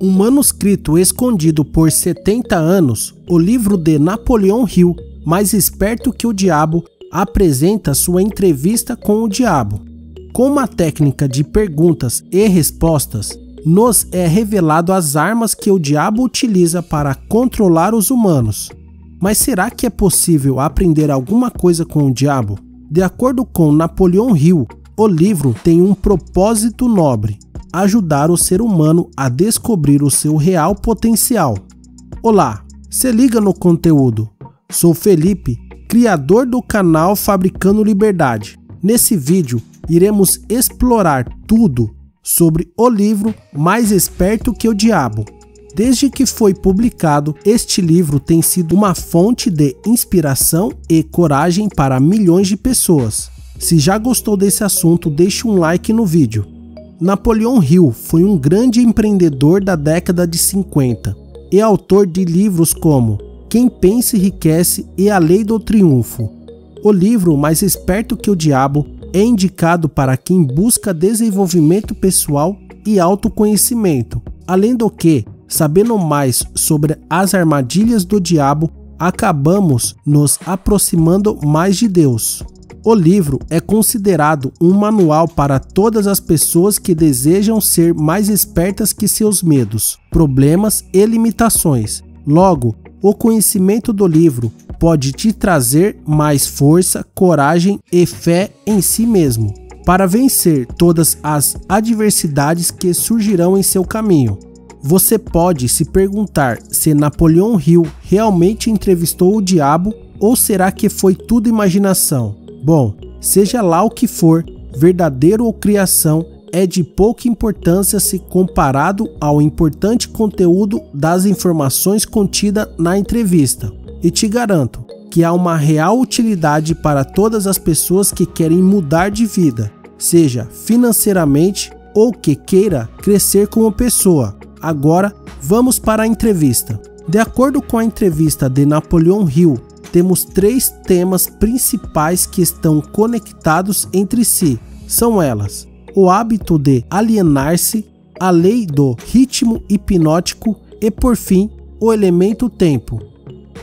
um manuscrito escondido por 70 anos, o livro de Napoleon Hill, Mais Esperto Que o Diabo, apresenta sua entrevista com o diabo. Com uma técnica de perguntas e respostas, nos é revelado as armas que o diabo utiliza para controlar os humanos. Mas será que é possível aprender alguma coisa com o diabo? De acordo com Napoleon Hill, o livro tem um propósito nobre: ajudar o ser humano a descobrir o seu real potencial. Olá, se liga no conteúdo. Sou Felipe, criador do canal Fabricando Liberdade. Nesse vídeo, iremos explorar tudo sobre o livro Mais Esperto Que o Diabo. Desde que foi publicado, este livro tem sido uma fonte de inspiração e coragem para milhões de pessoas. Se já gostou desse assunto, deixe um like no vídeo. Napoleon Hill foi um grande empreendedor da década de 50 e autor de livros como Quem Pensa e Enriquece e A Lei do Triunfo. O livro Mais Esperto Que o Diabo é indicado para quem busca desenvolvimento pessoal e autoconhecimento, além do que, sabendo mais sobre as armadilhas do diabo, acabamos nos aproximando mais de Deus. O livro é considerado um manual para todas as pessoas que desejam ser mais espertas que seus medos, problemas e limitações. Logo, o conhecimento do livro pode te trazer mais força, coragem e fé em si mesmo, para vencer todas as adversidades que surgirão em seu caminho. Você pode se perguntar se Napoleon Hill realmente entrevistou o diabo ou será que foi tudo imaginação? Bom, seja lá o que for, verdadeiro ou criação, é de pouca importância se comparado ao importante conteúdo das informações contidas na entrevista. E te garanto que há uma real utilidade para todas as pessoas que querem mudar de vida, seja financeiramente ou que queira crescer como pessoa. Agora, vamos para a entrevista. De acordo com a entrevista de Napoleon Hill, temos três temas principais que estão conectados entre si. São elas: o hábito de alienar-se, a lei do ritmo hipnótico e, por fim, o elemento tempo.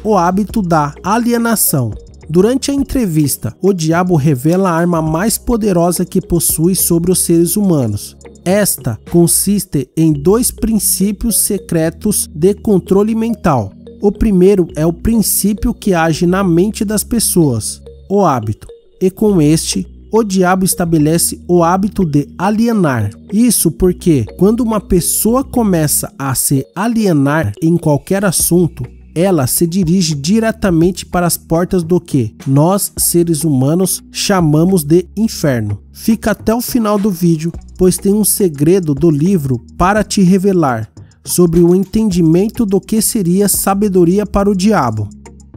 O hábito da alienação. Durante a entrevista, o diabo revela a arma mais poderosa que possui sobre os seres humanos. Esta consiste em dois princípios secretos de controle mental. O primeiro é o princípio que age na mente das pessoas, o hábito. E com este, o diabo estabelece o hábito de alienar. Isso porque, quando uma pessoa começa a se alienar em qualquer assunto, ela se dirige diretamente para as portas do que nós, seres humanos, chamamos de inferno. Fica até o final do vídeo, pois tem um segredo do livro para te revelar sobre o entendimento do que seria sabedoria para o diabo.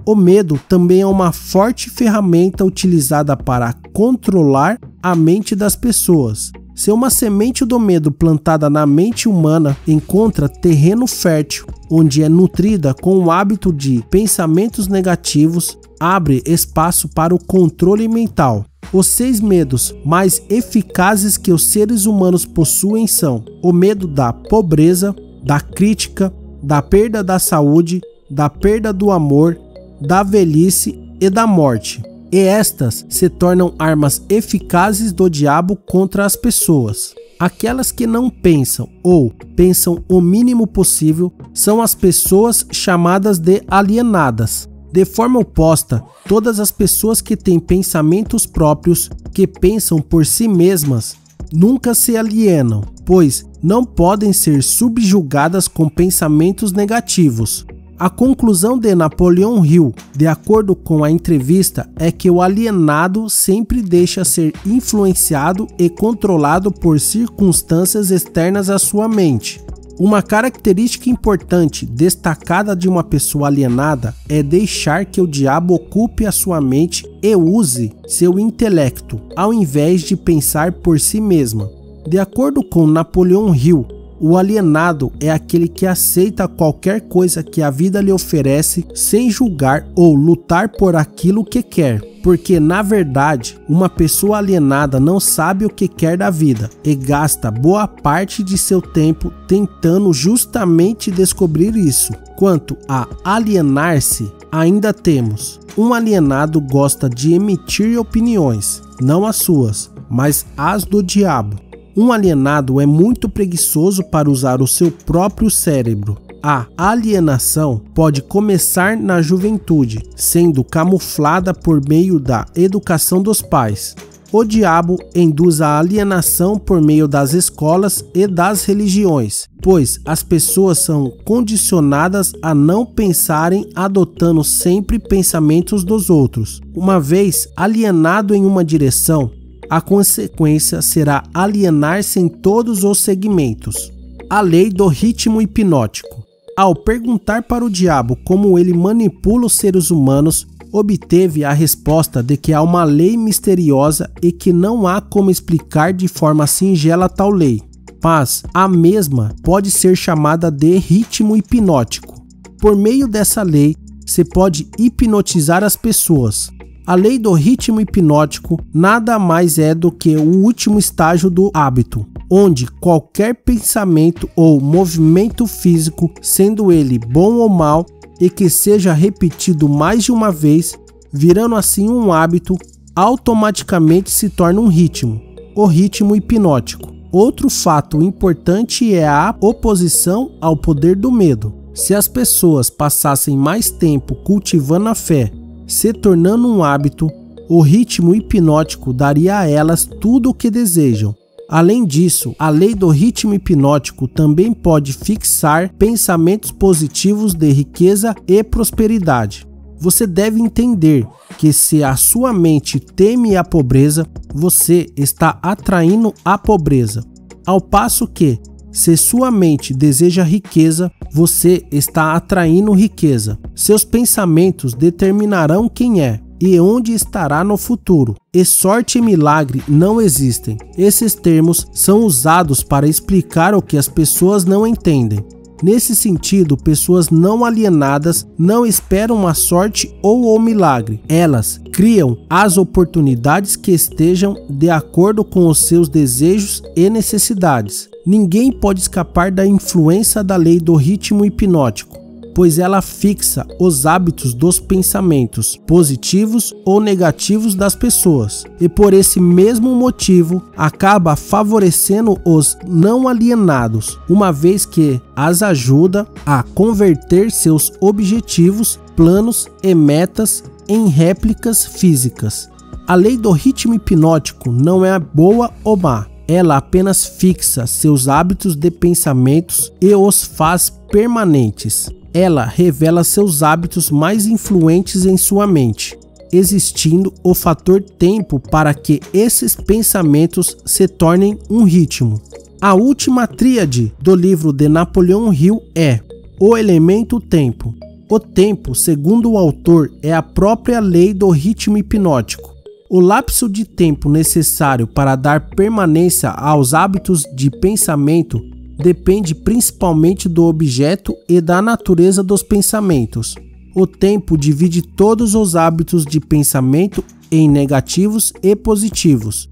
O medo também é uma forte ferramenta utilizada para controlar a mente das pessoas. Se uma semente do medo plantada na mente humana encontra terreno fértil, onde é nutrida com o hábito de pensamentos negativos, abre espaço para o controle mental. Os seis medos mais eficazes que os seres humanos possuem são o medo da pobreza, da crítica, da perda da saúde, da perda do amor, da velhice e da morte. E estas se tornam armas eficazes do diabo contra as pessoas. Aquelas que não pensam ou pensam o mínimo possível são as pessoas chamadas de alienadas. De forma oposta, todas as pessoas que têm pensamentos próprios, que pensam por si mesmas, nunca se alienam, pois não podem ser subjugadas com pensamentos negativos. A conclusão de Napoleon Hill, de acordo com a entrevista, é que o alienado sempre deixa ser influenciado e controlado por circunstâncias externas à sua mente. Uma característica importante destacada de uma pessoa alienada é deixar que o diabo ocupe a sua mente e use seu intelecto, ao invés de pensar por si mesma. De acordo com Napoleon Hill, O alienado é aquele que aceita qualquer coisa que a vida lhe oferece sem julgar ou lutar por aquilo que quer. Porque, na verdade, uma pessoa alienada não sabe o que quer da vida e gasta boa parte de seu tempo tentando justamente descobrir isso. Quanto a alienar-se, ainda temos: um alienado gosta de emitir opiniões, não as suas, mas as do diabo. Um alienado é muito preguiçoso para usar o seu próprio cérebro. A alienação pode começar na juventude, sendo camuflada por meio da educação dos pais. O diabo induz a alienação por meio das escolas e das religiões, pois as pessoas são condicionadas a não pensarem, adotando sempre pensamentos dos outros. Uma vez alienado em uma direção, a consequência será alienar-se em todos os segmentos. A lei do ritmo hipnótico. Ao perguntar para o diabo como ele manipula os seres humanos, obteve a resposta de que há uma lei misteriosa e que não há como explicar de forma singela tal lei, mas a mesma pode ser chamada de ritmo hipnótico. Por meio dessa lei, se pode hipnotizar as pessoas. A lei do ritmo hipnótico nada mais é do que o último estágio do hábito, onde qualquer pensamento ou movimento físico, sendo ele bom ou mal, e que seja repetido mais de uma vez, virando assim um hábito, automaticamente se torna um ritmo, o ritmo hipnótico. Outro fato importante é a oposição ao poder do medo. Se as pessoas passassem mais tempo cultivando a fé, se tornando um hábito, o ritmo hipnótico daria a elas tudo o que desejam. Além disso, a lei do ritmo hipnótico também pode fixar pensamentos positivos de riqueza e prosperidade. Você deve entender que se a sua mente teme a pobreza, você está atraindo a pobreza. Ao passo que, se sua mente deseja riqueza, você está atraindo riqueza. Seus pensamentos determinarão quem é e onde estará no futuro. E sorte e milagre não existem. Esses termos são usados para explicar o que as pessoas não entendem. Nesse sentido, pessoas não alienadas não esperam a sorte ou o milagre. Elas criam as oportunidades que estejam de acordo com os seus desejos e necessidades. Ninguém pode escapar da influência da lei do ritmo hipnótico, pois ela fixa os hábitos dos pensamentos, positivos ou negativos das pessoas, e por esse mesmo motivo acaba favorecendo os não alienados, uma vez que as ajuda a converter seus objetivos, planos e metas em réplicas físicas. A lei do ritmo hipnótico não é boa ou má. Ela apenas fixa seus hábitos de pensamentos e os faz permanentes. Ela revela seus hábitos mais influentes em sua mente, existindo o fator tempo para que esses pensamentos se tornem um ritmo. A última tríade do livro de Napoleon Hill é o elemento tempo. O tempo, segundo o autor, é a própria lei do ritmo hipnótico. O lapso de tempo necessário para dar permanência aos hábitos de pensamento depende principalmente do objeto e da natureza dos pensamentos. O tempo divide todos os hábitos de pensamento em negativos e positivos.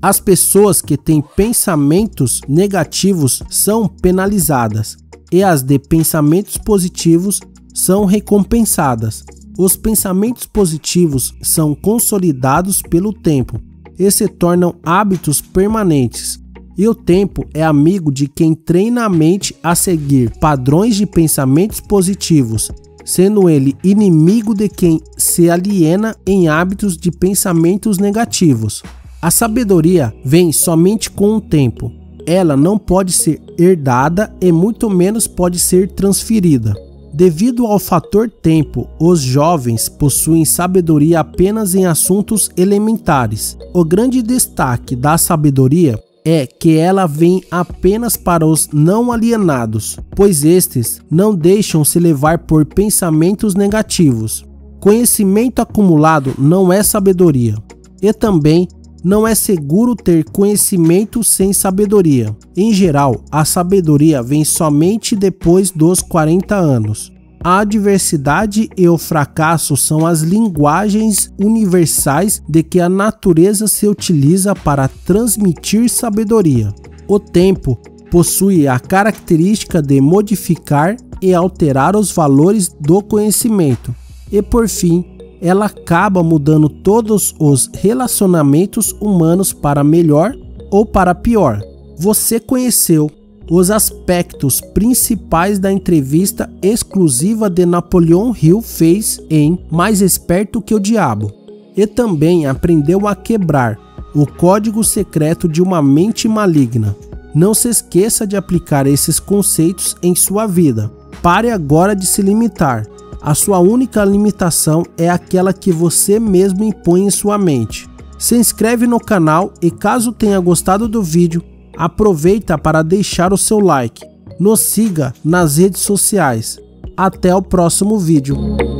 As pessoas que têm pensamentos negativos são penalizadas e as de pensamentos positivos são recompensadas. Os pensamentos positivos são consolidados pelo tempo e se tornam hábitos permanentes. E o tempo é amigo de quem treina a mente a seguir padrões de pensamentos positivos, sendo ele inimigo de quem se aliena em hábitos de pensamentos negativos. A sabedoria vem somente com o tempo. Ela não pode ser herdada e muito menos pode ser transferida. Devido ao fator tempo, os jovens possuem sabedoria apenas em assuntos elementares. O grande destaque da sabedoria é que ela vem apenas para os não alienados, pois estes não deixam se levar por pensamentos negativos. Conhecimento acumulado não é sabedoria, e também Não é seguro ter conhecimento sem sabedoria. Em geral, a sabedoria vem somente depois dos 40 anos. A adversidade e o fracasso são as linguagens universais de que a natureza se utiliza para transmitir sabedoria. O tempo possui a característica de modificar e alterar os valores do conhecimento. E por fim, ela acaba mudando todos os relacionamentos humanos para melhor ou para pior. Você conheceu os aspectos principais da entrevista exclusiva de Napoleon Hill fez em Mais Esperto Que o Diabo. E também aprendeu a quebrar o código secreto de uma mente maligna. Não se esqueça de aplicar esses conceitos em sua vida. Pare agora de se limitar. A sua única limitação é aquela que você mesmo impõe em sua mente. Se inscreve no canal e caso tenha gostado do vídeo, aproveita para deixar o seu like. Nos siga nas redes sociais. Até o próximo vídeo.